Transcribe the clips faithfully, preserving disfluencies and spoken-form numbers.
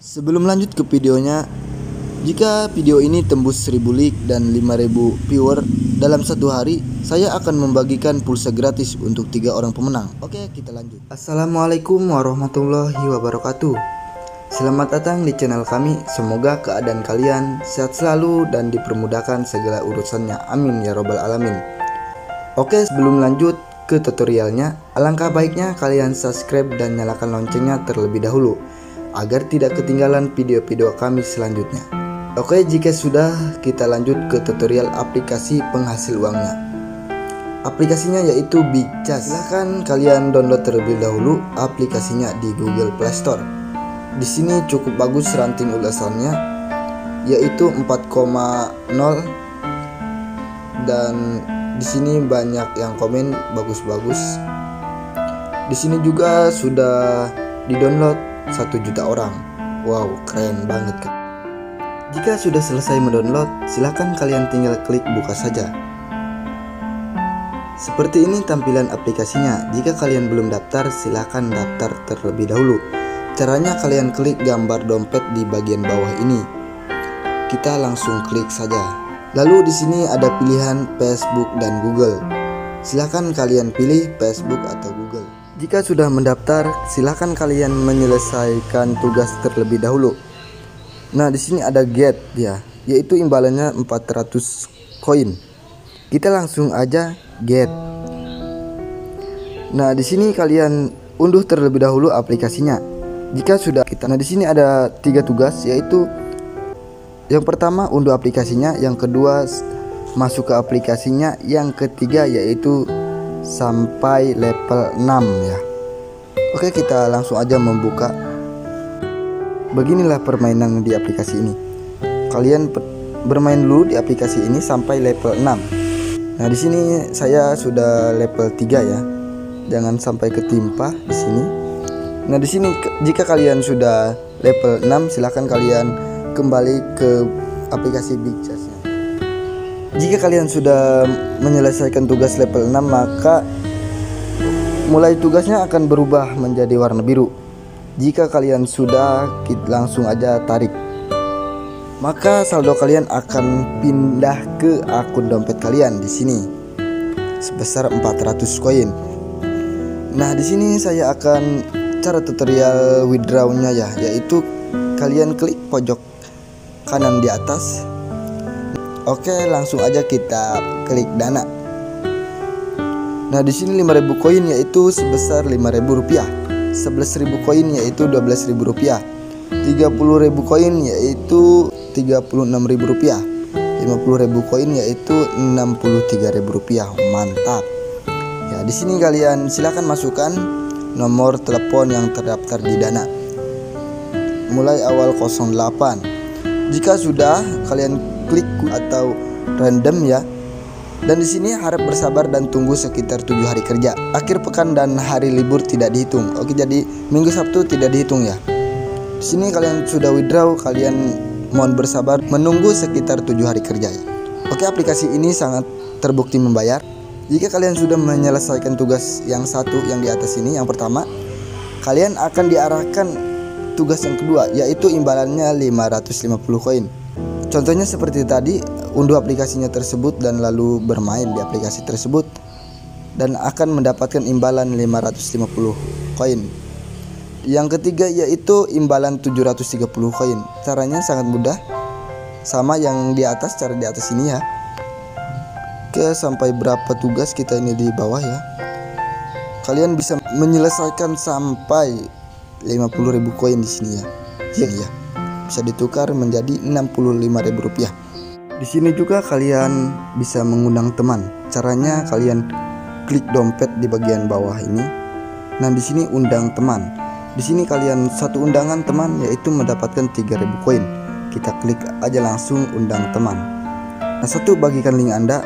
Sebelum lanjut ke videonya, jika video ini tembus seribu like dan lima ribu viewer dalam satu hari, saya akan membagikan pulsa gratis untuk tiga orang pemenang. Oke, kita lanjut. Assalamualaikum warahmatullahi wabarakatuh. Selamat datang di channel kami. Semoga keadaan kalian sehat selalu dan dipermudahkan segala urusannya. Amin ya robbal alamin. Oke, sebelum lanjut ke tutorialnya, alangkah baiknya kalian subscribe dan nyalakan loncengnya terlebih dahulu agar tidak ketinggalan video-video kami selanjutnya. Oke, jika sudah, kita lanjut ke tutorial aplikasi penghasil uangnya. Aplikasinya yaitu BigCash. Silahkan kalian download terlebih dahulu aplikasinya di Google Play Store. Di sini cukup bagus ranting ulasannya, yaitu empat koma nol, dan di sini banyak yang komen bagus-bagus. Di sini juga sudah di-download satu juta orang. Wow, keren banget kan? Jika sudah selesai mendownload, silahkan kalian tinggal klik buka saja. Seperti ini tampilan aplikasinya. Jika kalian belum daftar, silahkan daftar terlebih dahulu. Caranya kalian klik gambar dompet di bagian bawah ini. Kita langsung klik saja. Lalu di sini ada pilihan Facebook dan Google. Silahkan kalian pilih Facebook atau Google. Jika sudah mendaftar, silahkan kalian menyelesaikan tugas terlebih dahulu. Nah, di sini ada get ya, yaitu imbalannya empat ratus koin. Kita langsung aja get. Nah, di sini kalian unduh terlebih dahulu aplikasinya. Jika sudah kita, nah di sini ada tiga tugas, yaitu yang pertama unduh aplikasinya, yang kedua masuk ke aplikasinya, yang ketiga yaitu sampai level enam ya. Oke, kita langsung aja membuka. Beginilah permainan di aplikasi ini. Kalian bermain dulu di aplikasi ini sampai level enam. Nah, di sini saya sudah level tiga ya. Jangan sampai ketimpa di sini. Nah, di sini jika kalian sudah level enam, silahkan kalian kembali ke aplikasi BigCash-nya. Jika kalian sudah menyelesaikan tugas level enam, maka mulai tugasnya akan berubah menjadi warna biru. Jika kalian sudah, kita langsung aja tarik, maka saldo kalian akan pindah ke akun dompet kalian di sini sebesar empat ratus koin. Nah, di sini saya akan cara tutorial withdrawnya ya, yaitu kalian klik pojok kanan di atas. Oke, langsung aja kita klik dana. Nah, di sini lima ribu koin yaitu sebesar lima ribu rupiah. sebelas ribu koin yaitu dua belas ribu rupiah, tiga puluh ribu koin yaitu tiga puluh enam ribu rupiah, lima puluh ribu koin yaitu enam puluh tiga ribu rupiah. Mantap ya. Di sini kalian silahkan masukkan nomor telepon yang terdaftar di Dana mulai awal nol delapan. Jika sudah, kalian klik atau random ya. Dan di sini harap bersabar dan tunggu sekitar tujuh hari kerja. Akhir pekan dan hari libur tidak dihitung. Oke, jadi Minggu Sabtu tidak dihitung ya. Di sini kalian sudah withdraw, kalian mohon bersabar menunggu sekitar tujuh hari kerja ya. Oke, aplikasi ini sangat terbukti membayar. Jika kalian sudah menyelesaikan tugas yang satu yang di atas ini, yang pertama, kalian akan diarahkan tugas yang kedua, yaitu imbalannya lima ratus lima puluh koin. Contohnya seperti tadi, unduh aplikasinya tersebut dan lalu bermain di aplikasi tersebut dan akan mendapatkan imbalan lima ratus lima puluh koin. Yang ketiga yaitu imbalan tujuh ratus tiga puluh koin. Caranya sangat mudah, sama yang di atas, cara di atas ini ya. Oke, sampai berapa tugas kita ini di bawah ya. Kalian bisa menyelesaikan sampai lima puluh ribu koin di sini ya. Iya ya. Bisa ditukar menjadi enam puluh lima ribu rupiah. Di sini juga kalian bisa mengundang teman. Caranya kalian klik dompet di bagian bawah ini. Nah, di sini undang teman. Di sini kalian satu undangan teman yaitu mendapatkan tiga ribu koin. Kita klik aja langsung undang teman. Nah, satu bagikan link Anda,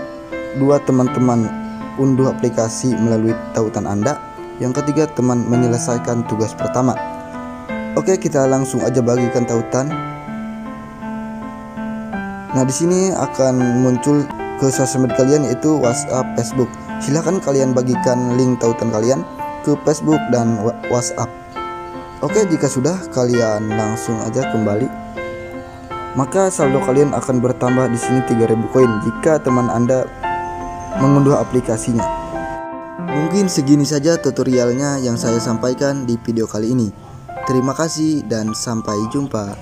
dua teman-teman unduh aplikasi melalui tautan Anda, yang ketiga teman menyelesaikan tugas pertama. Oke, kita langsung aja bagikan tautan. Nah, di sini akan muncul ke sosmed kalian yaitu WhatsApp, Facebook. Silahkan kalian bagikan link tautan kalian ke Facebook dan WhatsApp. Oke, jika sudah, kalian langsung aja kembali. Maka saldo kalian akan bertambah di sini tiga ribu koin jika teman Anda mengunduh aplikasinya. Mungkin segini saja tutorialnya yang saya sampaikan di video kali ini. Terima kasih dan sampai jumpa.